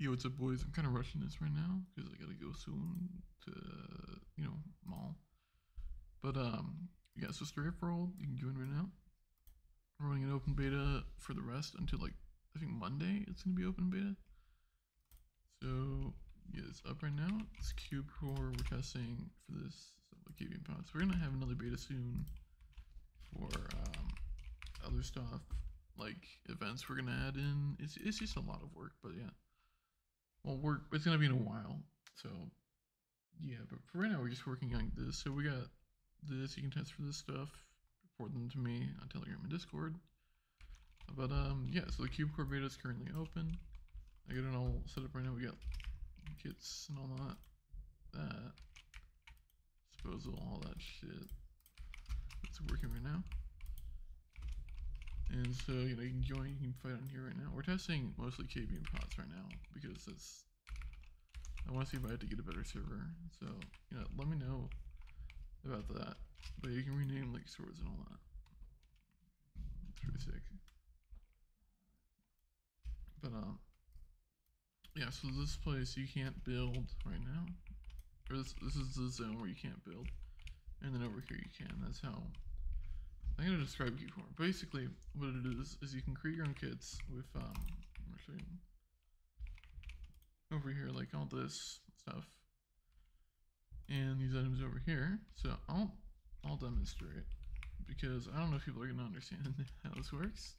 Yo, what's up, boys? I'm kind of rushing this right now because I gotta go soon to, you know, mall. But yeah, so straight for all, you can join right now. We're running an open beta for the rest until like I think Monday. It's gonna be open beta. So yeah, it's up right now. It's CubeCore we're testing for this Sublacavian pod. So we're gonna have another beta soon for other stuff like events we're gonna add in. It's just a lot of work, but yeah. Well, it's gonna be in a while, so yeah. But for right now, we're just working on this. So we got this. You can test for this stuff. Report them to me on Telegram and Discord. But yeah. So the CubeCore beta is currently open. I got it all set up right now. We got kits and all that disposal, all that shit. It's working right now. And so, you know, you can join, you can fight on here right now. We're testing mostly KV and pods right now because that's, I want to see if I have to get a better server. So, you know, let me know about that. But you can rename like swords and all that. It's pretty sick. But, yeah, so this place you can't build right now. Or this is the zone where you can't build. And then over here you can, that's how. I'm going to describe CubeCore. Basically, what it is you can create your own kits with, over here, like all this stuff. And these items over here. So I'll demonstrate, because I don't know if people are going to understand how this works.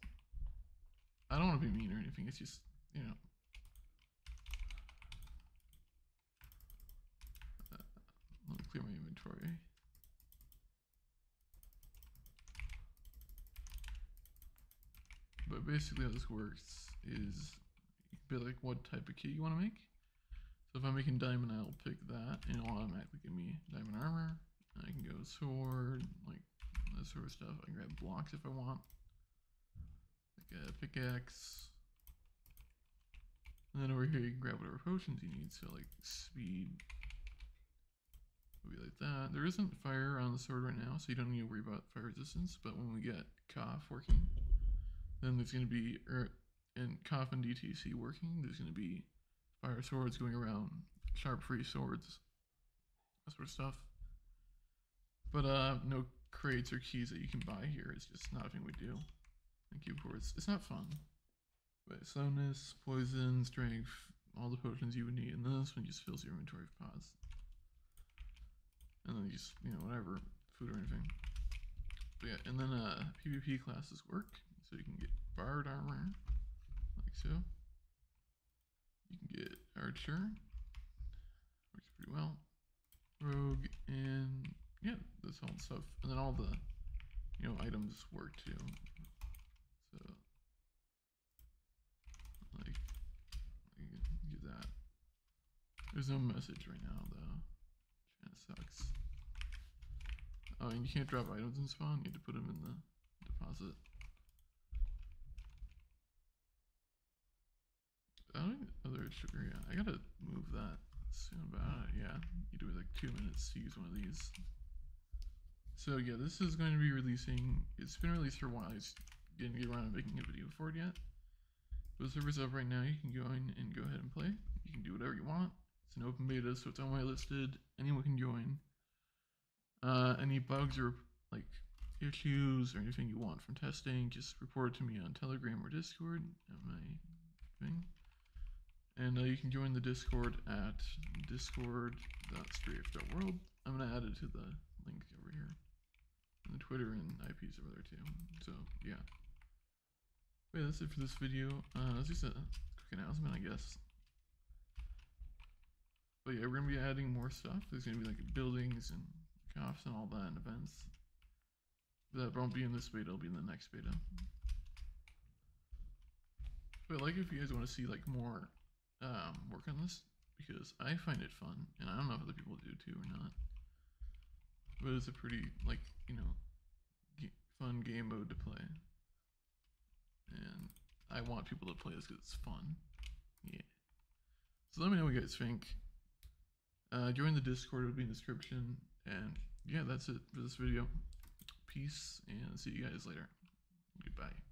I don't want to be mean or anything, it's just, you know. Let me clear my inventory. But basically how this works is you can be like what type of kit you want to make. So if I'm making diamond, I'll pick that and it'll automatically give me diamond armor. I can go sword, like that sort of stuff. I can grab blocks if I want. Like a pickaxe. And then over here you can grab whatever potions you need. So like speed would be like that. There isn't fire on the sword right now, so you don't need to worry about fire resistance. But when we get Cough working, then there's going to be, and Cough and DTC working, there's going to be fire swords going around, sharp free swords, that sort of stuff. But no crates or keys that you can buy here, it's just not a thing we do. Thank you for it's not fun. But slowness, poison, strength, all the potions you would need, and then this one just fills your inventory of pods. And then you just, you know, whatever, food or anything. But yeah, and then PvP classes work, so you can get Bard armor, like so. You can get Archer, works pretty well. Rogue, and yeah, that's all the stuff. And then all the, you know, items work too. So, like, you can get that. There's no message right now though, that sucks. Oh, and you can't drop items in spawn, you have to put them in the deposit. I don't think other sugar, yeah. I gotta move that soon, but yeah. You do it like 2 minutes to use one of these. So yeah, this is going to be releasing, it's been released for a while, I just didn't get around to making a video for it yet. But the server's up right now, you can go in and go ahead and play. You can do whatever you want. It's an open beta, so it's unwaitlisted. Anyone can join. Any bugs or like issues or anything you want from testing, just report it to me on Telegram or Discord at my thing. And you can join the Discord at discord.strafe.world. I'm gonna add it to the link over here. And the Twitter and IPs over there too. So yeah. But yeah, that's it for this video. It's just a quick announcement, I guess. But yeah, we're gonna be adding more stuff. There's gonna be like buildings and Coughs and all that and events. That won't be in this beta, it'll be in the next beta. But like if you guys want to see like more work on this, because I find it fun and I don't know if other people do too or not. But it's a pretty like, you know, fun game mode to play. And I want people to play this because it's fun. Yeah. So let me know what you guys think. Join the Discord, it'll be in the description. And yeah, that's it for this video. Peace, and see you guys later. Goodbye.